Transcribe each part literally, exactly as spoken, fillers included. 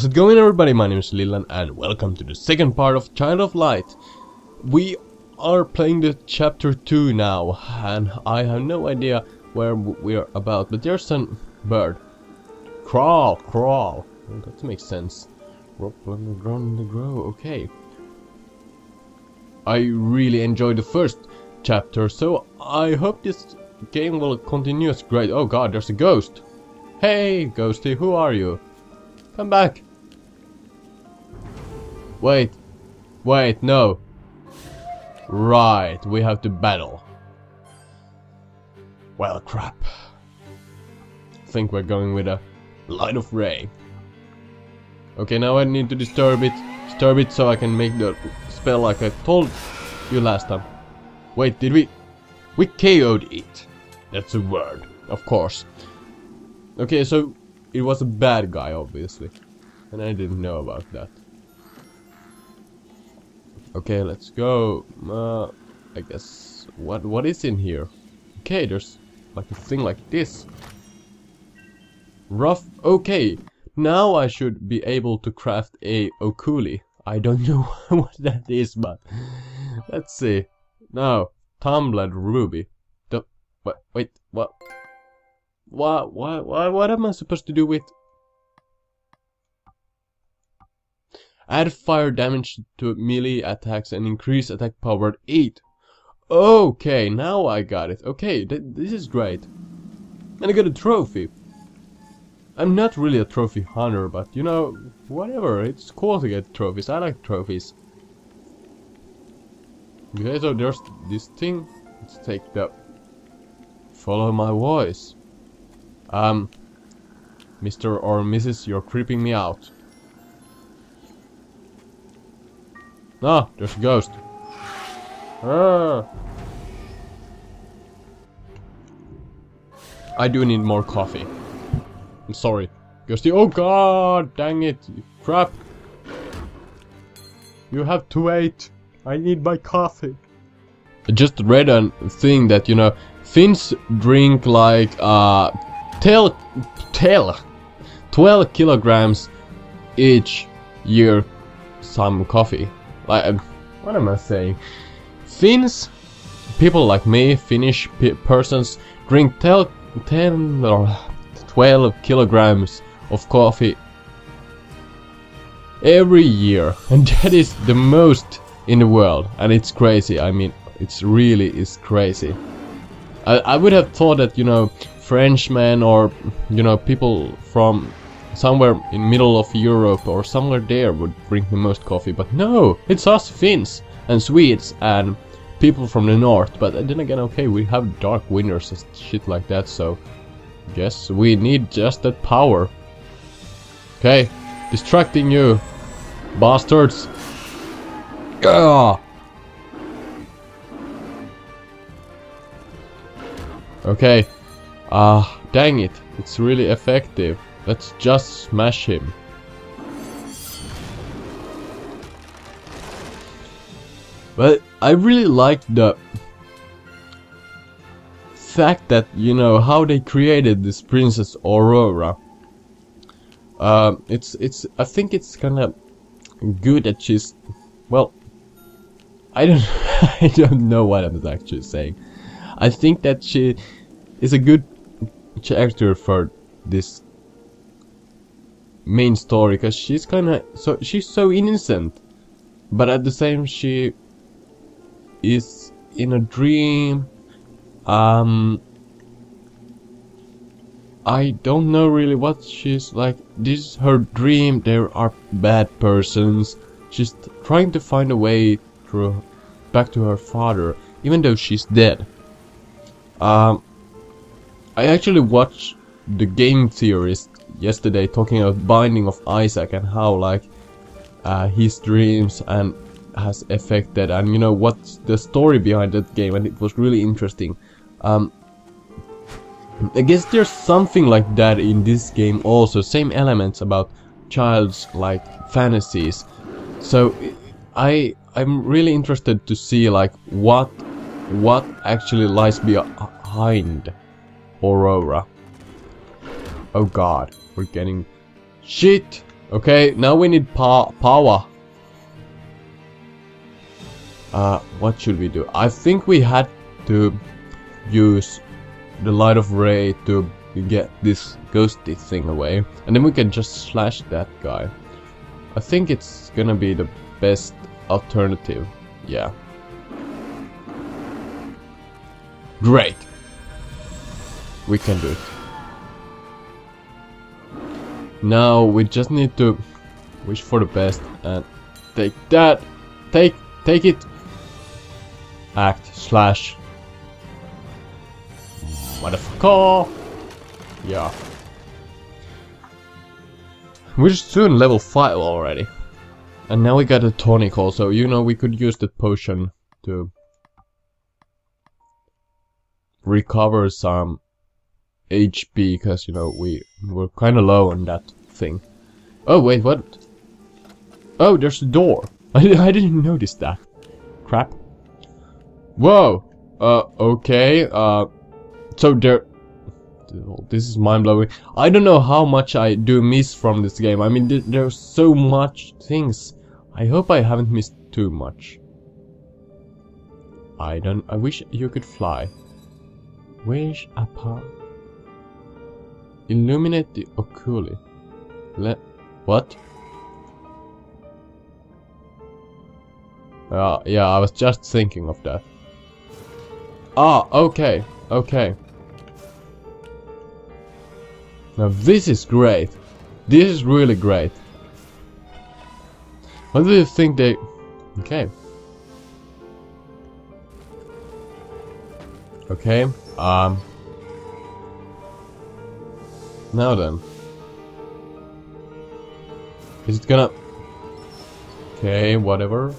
How's it going, everybody? My name is Leland and welcome to the second part of Child of Light. We are playing the chapter two now and I have no idea where we are about, but there's a bird. Crawl, crawl. Well, that makes sense. Rob on the ground to grow, okay. I really enjoyed the first chapter, so I hope this game will continue. It's great. Oh god, there's a ghost. Hey, ghosty, who are you? Come back. Wait. Wait, no. Right, we have to battle. Well, crap. I think we're going with a light of ray. Okay, now I need to disturb it. Disturb it so I can make the spell like I told you last time. Wait, did we... We K O'd it. That's a word, of course. Okay, so... It was a bad guy, obviously, and I didn't know about that. Okay, let's go. Uh, I guess what what is in here? Okay, there's like a thing like this. Rough. Okay, now I should be able to craft a Oculi. I don't know what that is, but let's see. No, Tumbled Ruby. The wait, wait, what? Why, why, why, what am I supposed to do with? Add fire damage to melee attacks and increase attack power eight. Okay, now I got it. Okay, th this is great. And I got a trophy. I'm not really a trophy hunter, but you know, whatever. It's cool to get trophies. I like trophies. Okay, so there's this thing. Let's take the... Follow my voice. Um, Mister or Missus, you're creeping me out. No, oh, there's a ghost. Ah. I do need more coffee. I'm sorry. Ghosty, oh god, dang it, crap. You have to wait. I need my coffee. I just read a thing that, you know, Finns drink like, uh... Tell, tell, twelve kilograms each year. Some coffee. Like, what am I saying? Finns, people like me, Finnish pe persons drink tel ten or twelve kilograms of coffee every year, and that is the most in the world. And it's crazy. I mean, it's really is crazy. I, I would have thought that, you know, Frenchmen or, you know, people from somewhere in middle of Europe or somewhere there would drink the most coffee, but no, it's us Finns and Swedes and people from the north. But then again, okay, we have dark winters and shit like that, so yes, we need just that power. Okay, distracting you bastards. Gah! Okay. Ah, uh, dang it, it's really effective. Let's just smash him. But I really like the fact that, you know, how they created this Princess Aurora. Uh, it's, it's, I think it's kinda good that she's, well, I don't, I don't know what I'm actually saying. I think that she is a good character for this main story, because she's kind of so she's so innocent, but at the same she is in a dream. um I don't know really what she's like. This is her dream. There are bad persons. She's trying to find a way through back to her father, even though she's dead. um I actually watched the Game Theorist yesterday talking about Binding of Isaac and how like uh, his dreams and has affected, and you know what's the story behind that game, and it was really interesting. Um, I guess there's something like that in this game also, same elements about child's like fantasies. So I I'm really interested to see like what what actually lies behind Aurora. Oh god, we're getting shit Okay, now we need pa power. Uh, what should we do? I think we had to use the light of ray to get this ghosty thing away. And then we can just slash that guy. I think it's gonna be the best alternative. Yeah. Great. We can do it. Now we just need to wish for the best and take that. Take take it. Act slash. Motherfucker. Yeah. We're soon level five already. And now we got a tonic also. You know, we could use the potion to recover some H P, because, you know, we were kind of low on that thing. Oh, wait, what? Oh, there's a door. I, I didn't notice that. Crap. Whoa. Uh, okay. Uh, so there... This is mind-blowing. I don't know how much I do miss from this game. I mean, th there's so much things. I hope I haven't missed too much. I don't... I wish you could fly. Wish upon... Illuminate the Oculi. Let... What? Uh, yeah, I was just thinking of that. Ah, okay, okay. Now this is great. This is really great. What do you think they... Okay. Okay, um... now then. Is it gonna... Okay, whatever.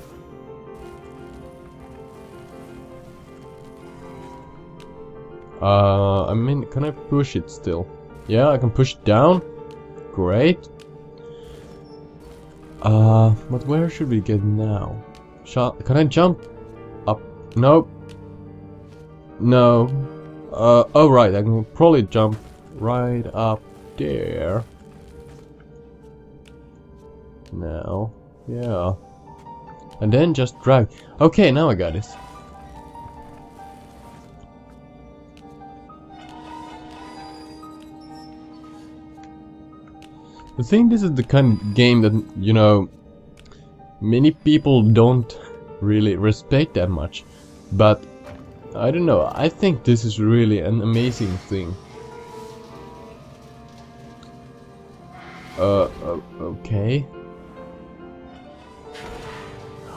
Uh, I mean, can I push it still? Yeah, I can push it down. Great. Uh, but where should we get now? Shall, can I jump up? Nope. No. Uh, oh right, I can probably jump right up there. Now, yeah. And then just drag. Okay, now I got it. I think this is the kind of game that, you know, many people don't really respect that much, but I don't know, I think this is really an amazing thing. Uh, okay.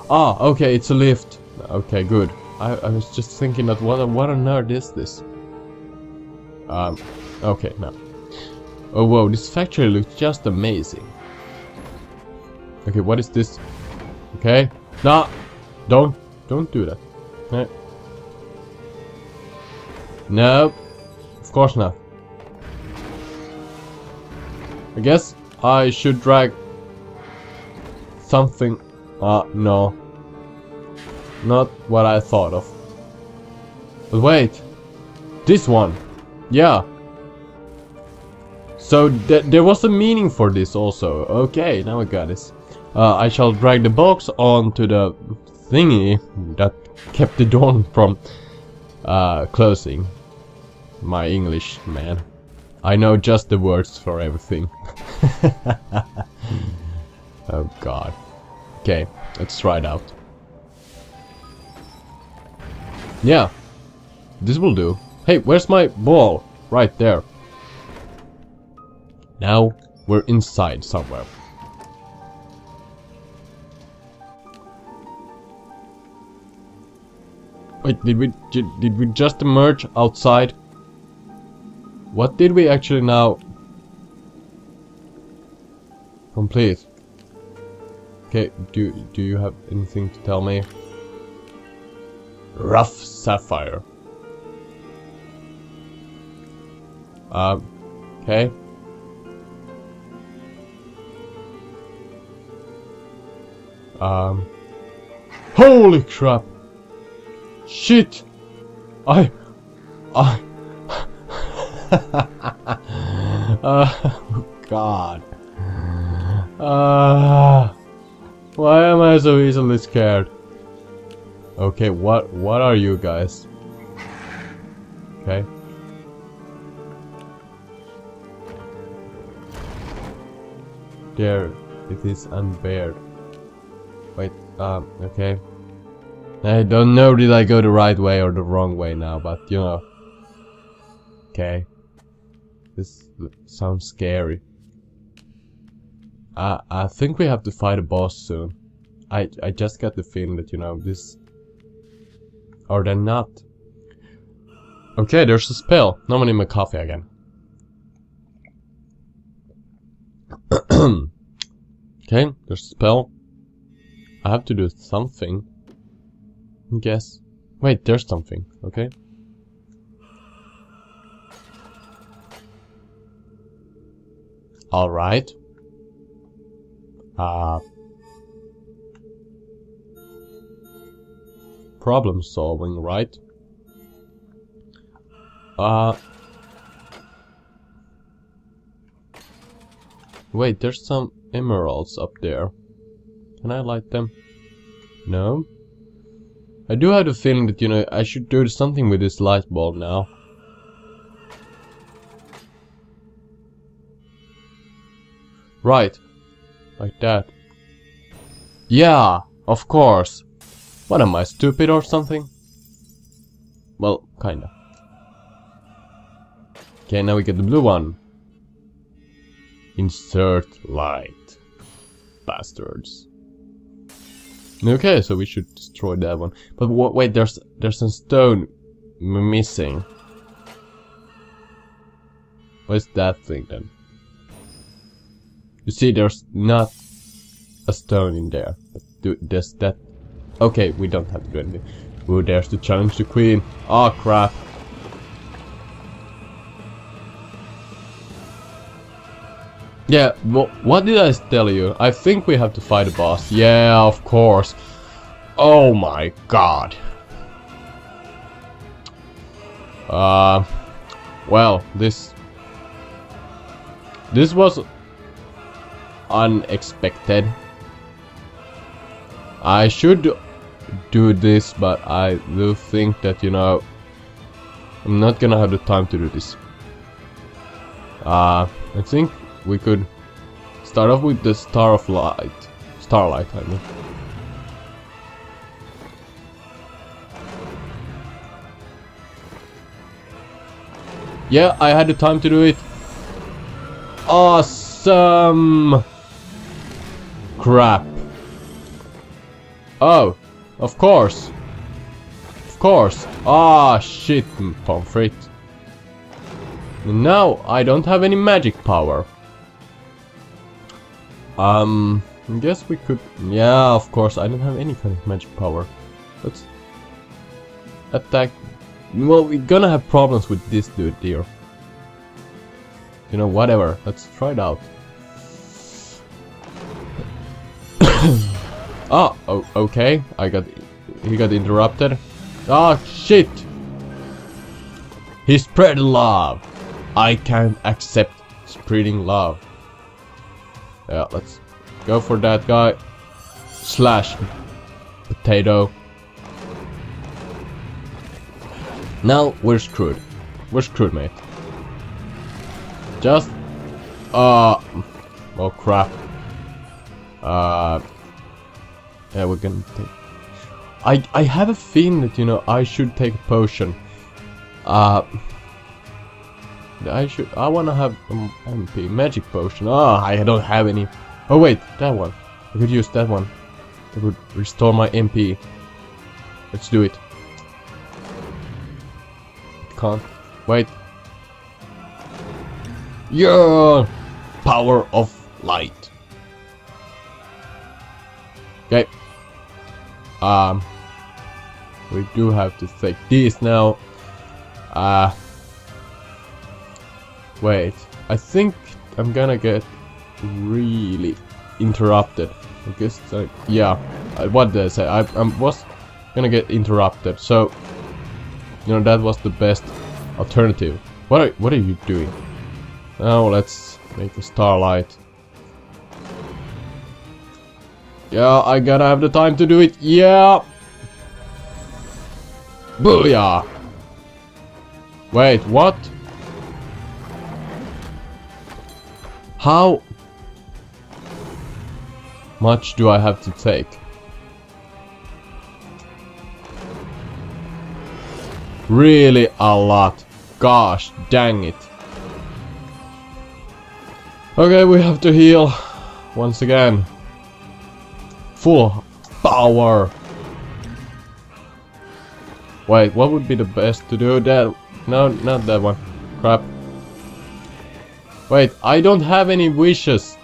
Ah, okay, it's a lift. Okay, good. I, I was just thinking that what, what on earth is this? Um, okay, no. Oh wow, this factory looks just amazing. Okay, what is this? Okay, nah, don't, don't do that. No, no, of course not. I guess I should drag something. Ah, uh, no, not what I thought of. But wait, this one, yeah. So th there was a meaning for this also. Okay, now I got this. Uh, I shall drag the box onto the thingy that kept the door from uh, closing. My English, man. I know just the words for everything. Oh god. Okay, let's try it out. Yeah, this will do. Hey, where's my ball? Right there. Now we're inside somewhere. Wait, did we did we just emerge outside? What did we actually now complete? Okay, do do you have anything to tell me? Rough sapphire. Um. Okay. Um, holy crap! Shit! I... I... uh, oh god. Uh, why am I so easily scared? Okay, what what are you guys? Okay. There, it is unbared. Wait, um, okay. I don't know, did I go the right way or the wrong way now, but you know. Okay. This sounds scary. I, I think we have to fight a boss soon. I, I just got the feeling that, you know, this... Or then not. Okay, there's a spell. Now I need my coffee again. Okay, there's a spell. I have to do something. I guess. Wait, there's something. Okay. Alright. Uh, problem solving, right? Uh, wait, there's some emeralds up there. Can I light them? No? I do have the feeling that, you know, I should do something with this light bulb now. Right. Like that. Yeah, of course. What am I, stupid or something? Well, kinda. Okay, now we get the blue one. Insert light. Bastards. Okay, so we should destroy that one. But wait, there's there's a stone missing. What's that thing then? You see, there's not a stone in there. There's that. Okay, we don't have to do anything. Ooh, there's the challenge to Queen. Oh crap. Yeah, well, what did I tell you? I think we have to fight a boss. Yeah, of course. Oh my god. Uh, well, this... This was... unexpected. I should do this, but I do think that, you know, I'm not gonna have the time to do this. Uh, I think we could start off with the Star of Light. Starlight, I mean. Yeah, I had the time to do it. Awesome! Crap. Oh, of course. Of course. Ah, shit, pommes frites. Now I don't have any magic power. Um, I guess we could... Yeah, of course, I don't have any kind of magic power. Let's attack... Well, we're gonna have problems with this dude here. You know, whatever. Let's try it out. Ah, oh, okay. I got... He got interrupted. Ah, shit! He spread love! I can't accept spreading love. Yeah, let's go for that guy. Slash. Potato. Now we're screwed. We're screwed, mate. Just... Uh... Oh, crap. Uh... Yeah, we're gonna take... I, I have a feeling that, you know, I should take a potion. Uh... I should... I wanna have an M P. Magic potion. Ah, oh, I don't have any. Oh wait, that one. I could use that one. That would restore my M P. Let's do it. Can't. Wait. Yeah! Power of light. Okay. Um... We do have to take these now. Uh... Wait, I think I'm gonna get really interrupted. I guess, I, yeah, I, what did I say? I, I was gonna get interrupted, so, you know, that was the best alternative. What are, what are you doing? Now let's make a starlight. Yeah, I gotta have the time to do it. Yeah. Booyah. Wait, what? How much do I have to take? Really a lot. Gosh, dang it. Okay, we have to heal once again. Full power. Wait, what would be the best to do? That? No, not that one. Crap. Wait, I don't have any wishes.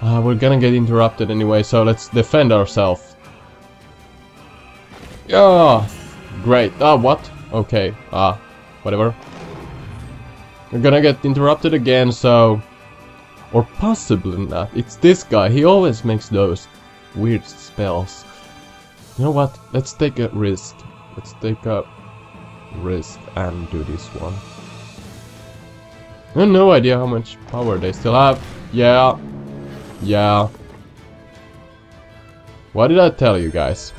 Uh, we're gonna get interrupted anyway, so let's defend ourselves. Yeah. Great. Ah, what? Okay. Ah, whatever. We're gonna get interrupted again, so... Or possibly not. It's this guy. He always makes those weird spells. You know what? Let's take a risk. Let's take a risk and do this one. I have no idea how much power they still have. Yeah. Yeah. What did I tell you guys?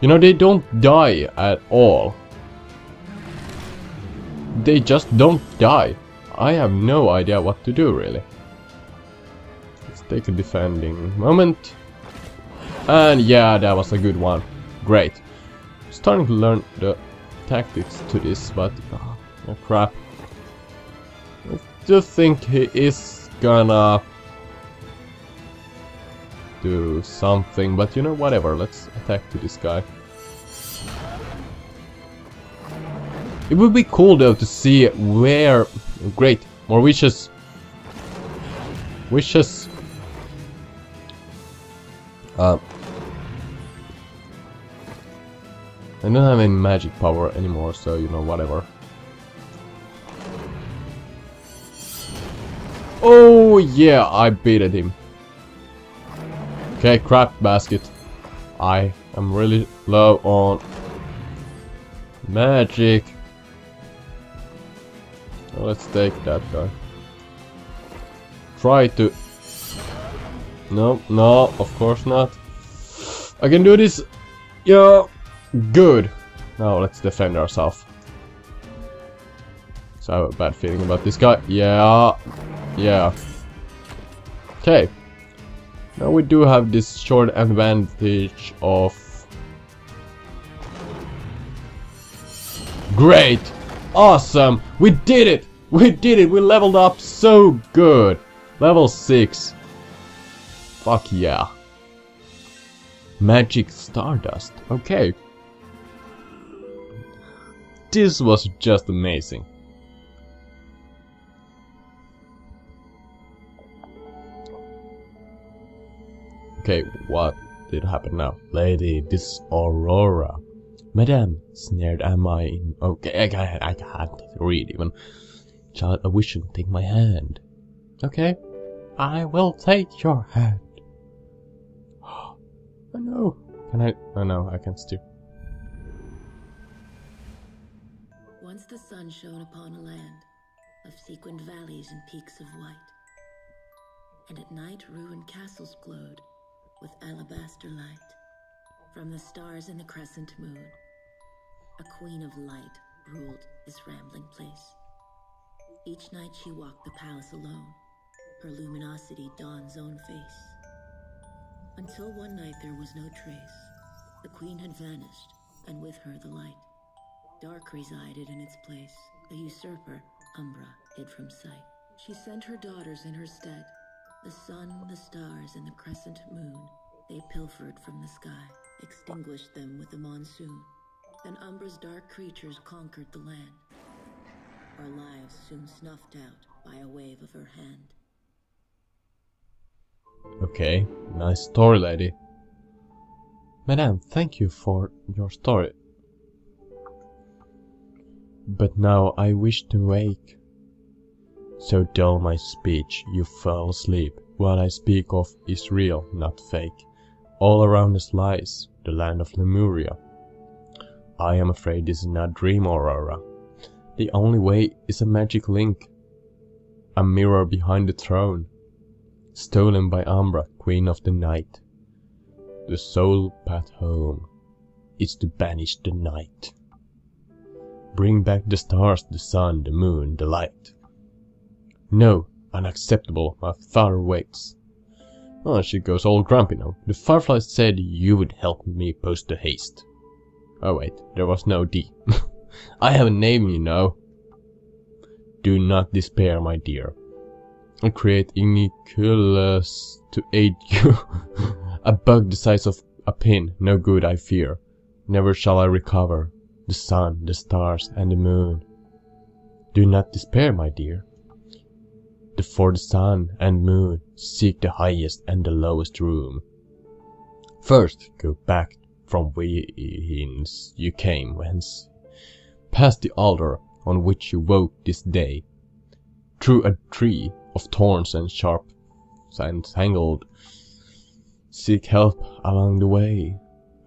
You know, they don't die at all. They just don't die. I have no idea what to do, really. Let's take a defending moment. And yeah, that was a good one. Great. I'm starting to learn the tactics to this, but... Oh, oh crap. I just think he is gonna... do something, but you know, whatever. Let's attack to this guy. It would be cool though to see where... Great, more wishes. Wishes. Uh, I don't have any magic power anymore, so you know, whatever. Oh yeah, I baited him. Okay, crap basket. I am really low on magic. Let's take that guy. Try to... No, no, of course not. I can do this. Yeah, good. Now let's defend ourselves. So I have a bad feeling about this guy. Yeah, yeah. Okay. Now we do have this short advantage of... Great! Awesome! We did it! We did it! We leveled up so good! Level six. Fuck yeah. Magic Stardust. Okay. This was just amazing. Okay, what did happen now? Lady, this is Aurora. Madame, snared am I in... Okay, I can't, I can't read even. Child of Vision, take my hand. Okay, I will take your hand. Oh no, can I... Oh no, I can still... Once the sun shone upon a land of sequined valleys and peaks of white. And at night ruined castles glowed with alabaster light from the stars in the crescent moon. A queen of light ruled this rambling place. Each night she walked the palace alone, her luminosity dawn's own face. Until one night there was no trace. The queen had vanished, and with her the light. Dark resided in its place. The usurper, Umbra, hid from sight. She sent her daughters in her stead. The sun, the stars, and the crescent moon, they pilfered from the sky, extinguished them with the monsoon. Then Umbra's dark creatures conquered the land. Our lives soon snuffed out by a wave of her hand. Okay, nice story, lady. Madame, thank you for your story. But now I wish to wake. So dull my speech, you fell asleep. What I speak of is real, not fake. All around us lies the land of Lemuria. I am afraid this is not dream, Aurora. The only way is a magic link. A mirror behind the throne. stolen by Umbra, Queen of the Night. The sole path home is to banish the night. Bring back the stars, the sun, the moon, the light. No, unacceptable, my father waits. Oh, she goes all grumpy now. The Firefly said you would help me post the haste. Oh wait, there was no D. I have a name, you know. Do not despair, my dear. I create Iniquilus to aid you. A bug the size of a pin, no good I fear. Never shall I recover the sun, the stars, and the moon. Do not despair, my dear. For the sun and moon, seek the highest and the lowest room. First, go back from whence you came, whence past the altar on which you woke this day, through a tree of thorns and sharp and tangled. Seek help along the way,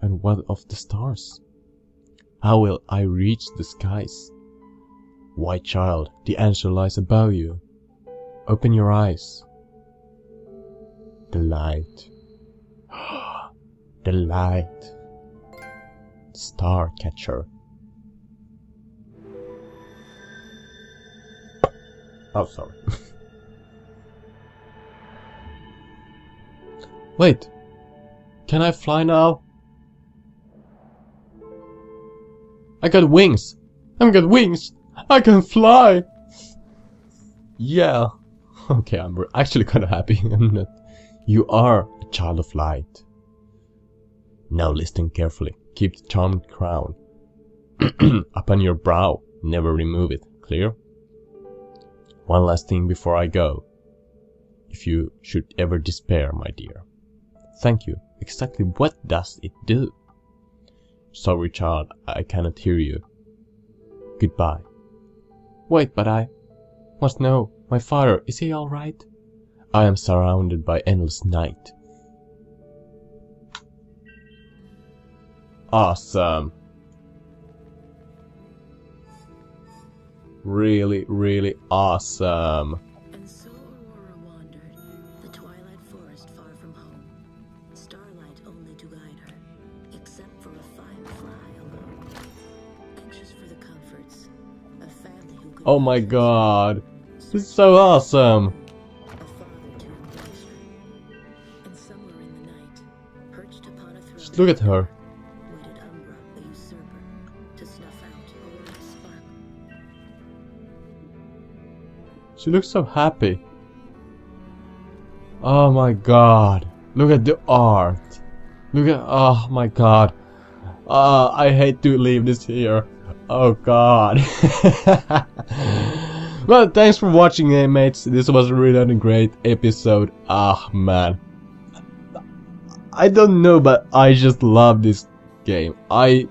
and what of the stars? How will I reach the skies? Why, child, the answer lies above you. Open your eyes. The light. The light. Star catcher. Oh, sorry. Wait. Can I fly now? I got wings. I've got wings. I can fly. Yeah. Okay, I'm actually kind of happy. I'm not. You are a child of light. Now listen carefully. Keep the charmed crown upon your brow. Never remove it. Clear? One last thing before I go. If you should ever despair, my dear. Thank you. Exactly what does it do? Sorry, child. I cannot hear you. Goodbye. Wait, but I must know. My father, is he all right? I am surrounded by endless night. Awesome. Really, really awesome. And so Aurora wandered, the twilight forest far from home. Starlight only to guide her, except for a firefly alone. Anxious for the comforts, a family who could. Oh my god. This is so awesome! Just look at her. She looks so happy. Oh my god. Look at the art. Look at. Oh my god. Uh, I hate to leave this here. Oh god. Well, thanks for watching, eh, mates. This was really a great episode. Ah, man. I don't know, but I just love this game. I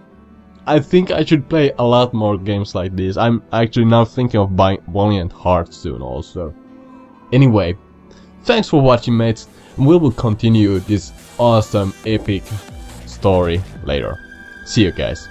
I think I should play a lot more games like this. I'm actually now thinking of buying Valiant Hearts soon also. Anyway, thanks for watching, mates. And we will continue this awesome, epic story later. See you guys.